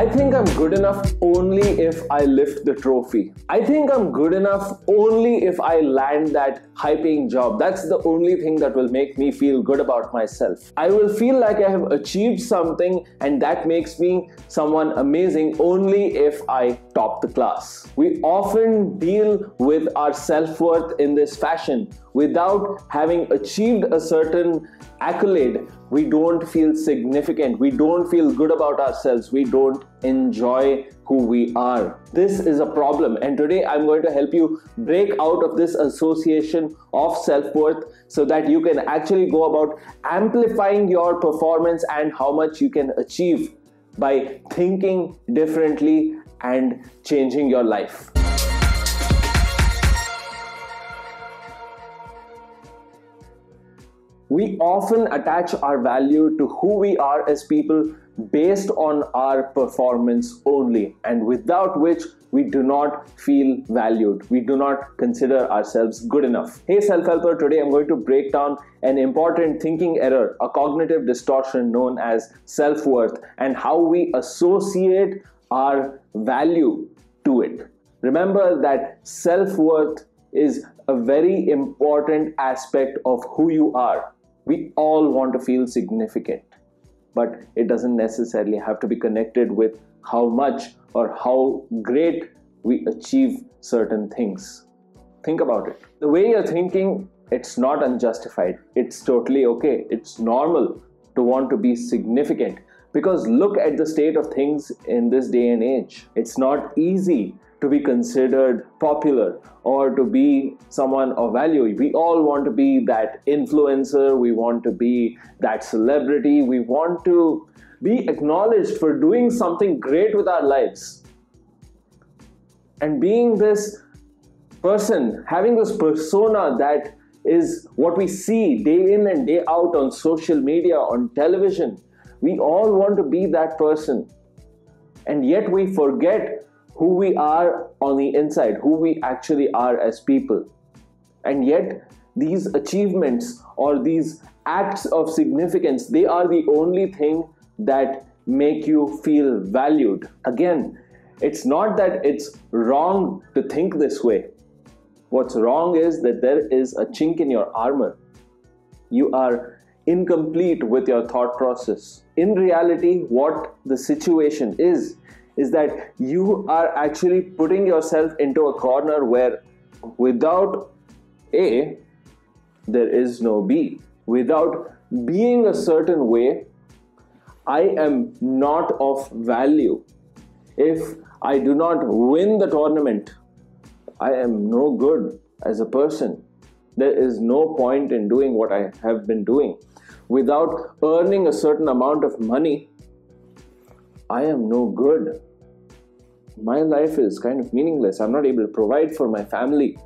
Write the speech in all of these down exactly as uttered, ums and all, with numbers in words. I think I'm good enough only if I lift the trophy. I think I'm good enough only if I land that high-paying job. That's the only thing that will make me feel good about myself. I will feel like I have achieved something, and that makes me someone amazing only if I top the class. We often deal with our self-worth in this fashion. Without having achieved a certain accolade, we don't feel significant, we don't feel good about ourselves, we don't enjoy who we are. This is a problem, and today I'm going to help you break out of this association of self-worth so that you can actually go about amplifying your performance and how much you can achieve by thinking differently and changing your life. We often attach our value to who we are as people based on our performance only, and without which we do not feel valued. We do not consider ourselves good enough. Hey self-helper, today I'm going to break down an important thinking error, a cognitive distortion known as self-worth, and how we associate our value to it. Remember that self-worth is a very important aspect of who you are. We all want to feel significant, but it doesn't necessarily have to be connected with how much or how great we achieve certain things. Think about it. The way you're thinking, it's not unjustified. It's totally okay. It's normal to want to be significant, because look at the state of things in this day and age. It's not easy to be considered popular or to be someone of value. We all want to be that influencer, we want to be that celebrity, we want to be acknowledged for doing something great with our lives. And being this person, having this persona that is what we see day in and day out on social media, on television, we all want to be that person. And yet we forget who we are on the inside, who we actually are as people. And yet these achievements or these acts of significance, they are the only thing that make you feel valued. Again, it's not that it's wrong to think this way. What's wrong is that there is a chink in your armor. You are incomplete with your thought process. In reality, what the situation is, is that you are actually putting yourself into a corner where without A, there is no B. Without being a certain way, I am not of value. If I do not win the tournament, I am no good as a person. There is no point in doing what I have been doing. Without earning a certain amount of money, I am no good. My life is kind of meaningless. I'm not able to provide for my family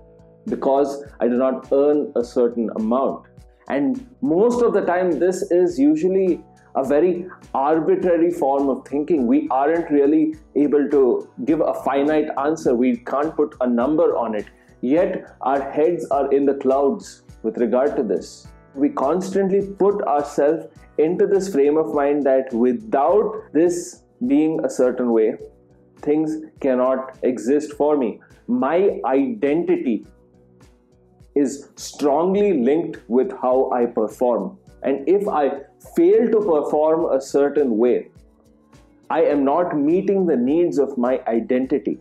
because I do not earn a certain amount. And most of the time, this is usually a very arbitrary form of thinking. We aren't really able to give a finite answer. We can't put a number on it. Yet our heads are in the clouds with regard to this. We constantly put ourselves into this frame of mind that without this being a certain way, things cannot exist for me. My identity is strongly linked with how I perform. And if I fail to perform a certain way, I am not meeting the needs of my identity.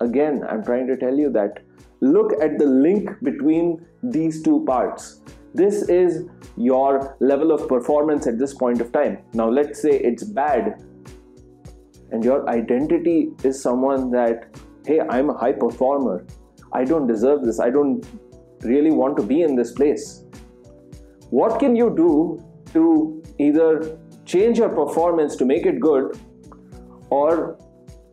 Again, I'm trying to tell you that look at the link between these two parts. This is your level of performance at this point of time. Now, let's say it's bad, and your identity is someone that, hey, I'm a high performer. I don't deserve this. I don't really want to be in this place. What can you do to either change your performance to make it good, or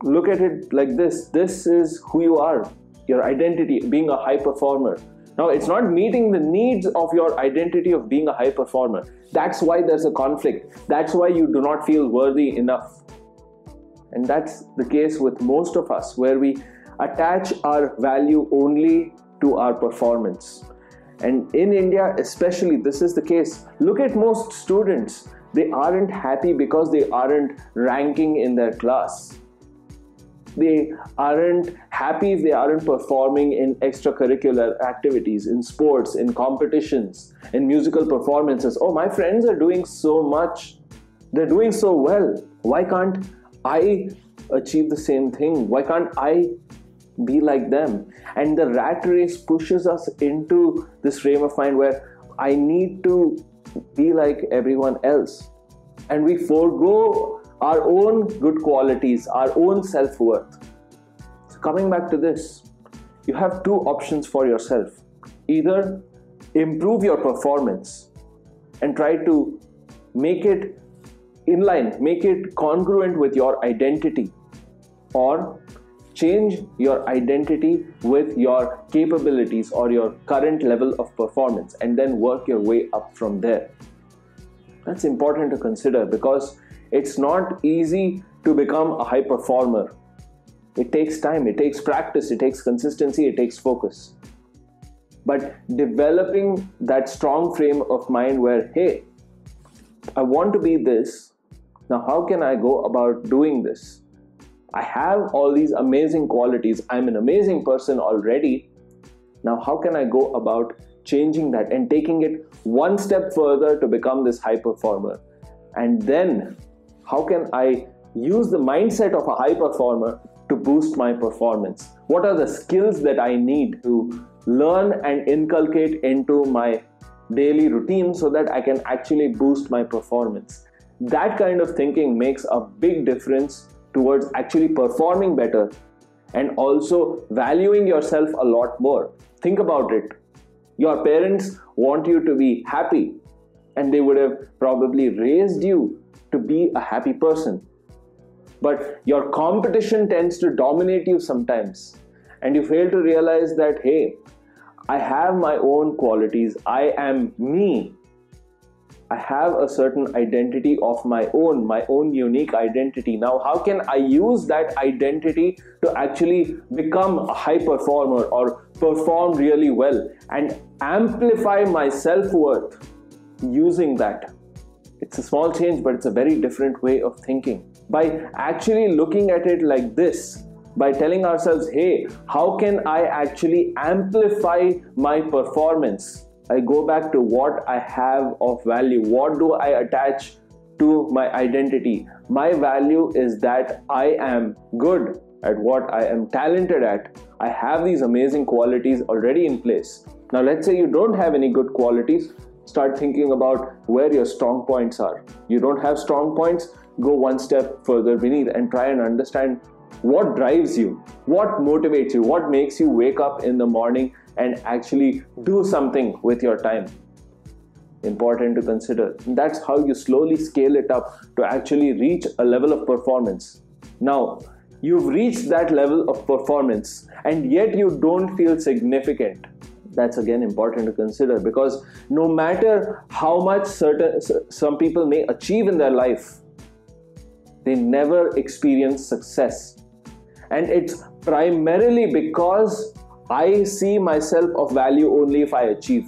look at it like this? This is who you are, your identity, being a high performer. Now, it's not meeting the needs of your identity of being a high performer. That's why there's a conflict. That's why you do not feel worthy enough. And that's the case with most of us, where we attach our value only to our performance. And in India especially, this is the case. Look at most students. They aren't happy because they aren't ranking in their class. They aren't happy if they aren't performing in extracurricular activities, in sports, in competitions, in musical performances. Oh, my friends are doing so much. They're doing so well. Why can't I achieve the same thing? Why can't I be like them? And the rat race pushes us into this frame of mind where I need to be like everyone else. And we forego our own good qualities, our own self-worth. So coming back to this, you have two options for yourself. Either improve your performance and try to make it in line, make it congruent with your identity, or change your identity with your capabilities or your current level of performance, and then work your way up from there. That's important to consider, because it's not easy to become a high performer. It takes time, it takes practice, it takes consistency, it takes focus. But developing that strong frame of mind where, hey, I want to be this. Now, how can I go about doing this? I have all these amazing qualities. I'm an amazing person already. Now, how can I go about changing that and taking it one step further to become this high performer? And then, how can I use the mindset of a high performer to boost my performance? What are the skills that I need to learn and inculcate into my daily routine so that I can actually boost my performance? That kind of thinking makes a big difference towards actually performing better and also valuing yourself a lot more. Think about it. Your parents want you to be happy, and they would have probably raised you to be a happy person. But your competition tends to dominate you sometimes, and you fail to realize that, hey, I have my own qualities. I am me. I have a certain identity of my own, my own unique identity. Now, how can I use that identity to actually become a high performer or perform really well and amplify my self-worth using that? It's a small change, but it's a very different way of thinking. By actually looking at it like this, by telling ourselves, hey, how can I actually amplify my performance? I go back to what I have of value. What do I attach to my identity? My value is that I am good at what I am talented at. I have these amazing qualities already in place. Now, let's say you don't have any good qualities. Start thinking about where your strong points are. You don't have strong points, go one step further beneath and try and understand what drives you, what motivates you, what makes you wake up in the morning and actually do something with your time. Important to consider. That's how you slowly scale it up to actually reach a level of performance. Now, you've reached that level of performance and yet you don't feel significant. That's again important to consider, because no matter how much certain some people may achieve in their life, they never experience success. And it's primarily because I see myself of value only if I achieve.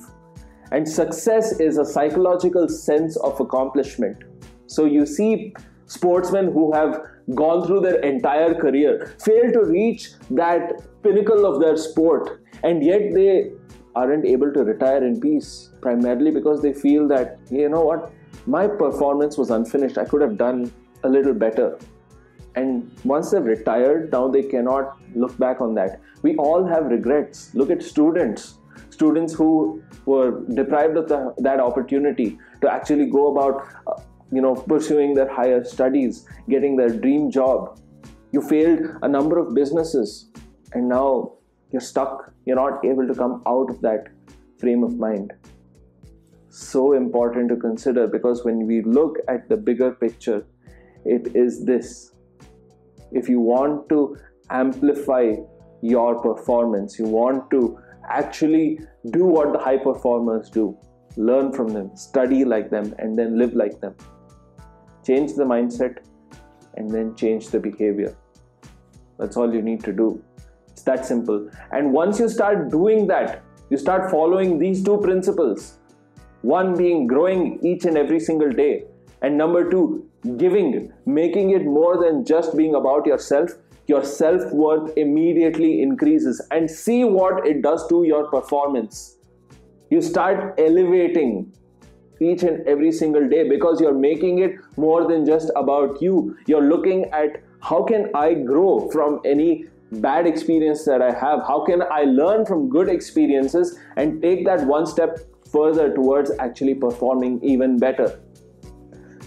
And success is a psychological sense of accomplishment. So you see sportsmen who have gone through their entire career fail to reach that pinnacle of their sport, and yet they aren't able to retire in peace, primarily because they feel that, hey, you know what, my performance was unfinished. I could have done a little better. And once they've retired, now they cannot look back on that. We all have regrets. Look at students. Students who were deprived of the, that opportunity to actually go about uh, you know, pursuing their higher studies, getting their dream job. You failed a number of businesses, and now you're stuck. You're not able to come out of that frame of mind. So important to consider, because when we look at the bigger picture, it is this. If you want to amplify your performance, you want to actually do what the high performers do, learn from them, study like them, and then live like them. Change the mindset and then change the behavior. That's all you need to do. It's that simple. And once you start doing that, you start following these two principles. One being growing each and every single day, And number two, giving, making it more than just being about yourself. Your self-worth immediately increases, and see what it does to your performance. You start elevating each and every single day because you're making it more than just about you. You're looking at how can I grow from any bad experience that I have? How can I learn from good experiences and take that one step further towards actually performing even better?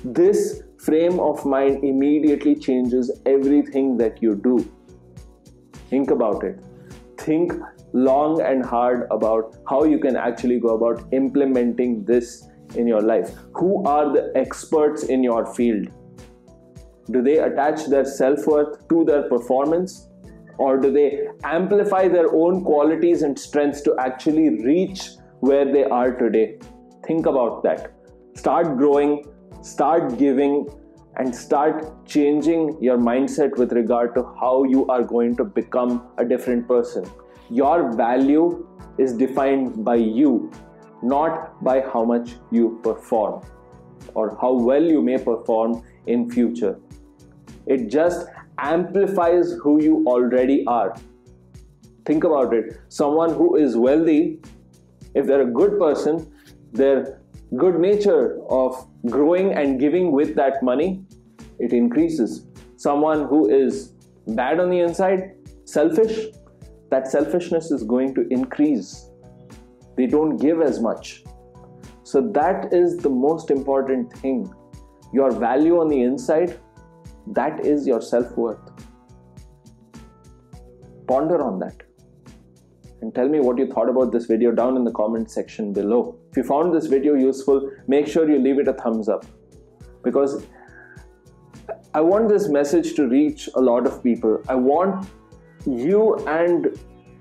This frame of mind immediately changes everything that you do. Think about it. Think long and hard about how you can actually go about implementing this in your life. Who are the experts in your field? Do they attach their self-worth to their performance? Or do they amplify their own qualities and strengths to actually reach where they are today? Think about that. Start growing, start giving, and start changing your mindset with regard to how you are going to become a different person. Your value is defined by you, not by how much you perform or how well you may perform in future. It just amplifies who you already are. Think about it. Someone who is wealthy, if they're a good person, their good nature of growing and giving with that money, it increases. Someone who is bad on the inside, selfish, that selfishness is going to increase. They don't give as much. So that is the most important thing. Your value on the inside, that is your self-worth. Ponder on that. And tell me what you thought about this video down in the comment section below. If you found this video useful, make sure you leave it a thumbs up. Because I want this message to reach a lot of people. I want you and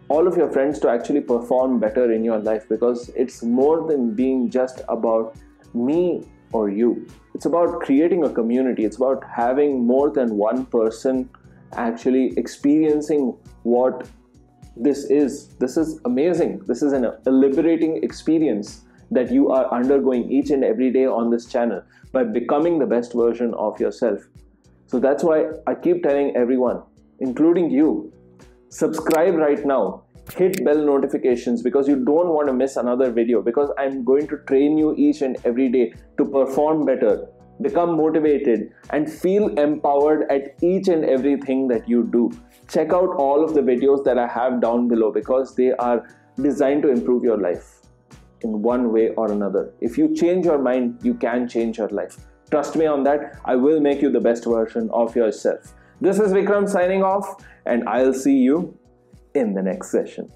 all of your friends to actually perform better in your life, because it's more than being just about me or you. It's about creating a community. It's about having more than one person actually experiencing what this is. This is amazing. This is an, a liberating experience that you are undergoing each and every day on this channel by becoming the best version of yourself. So that's why I keep telling everyone, including you, subscribe right now. Hit bell notifications, because you don't want to miss another video, because I'm going to train you each and every day to perform better, become motivated, and feel empowered at each and everything that you do. Check out all of the videos that I have down below, because they are designed to improve your life in one way or another. If you change your mind, you can change your life. Trust me on that. I will make you the best version of yourself. This is Vikram signing off, and I'll see you in the next session.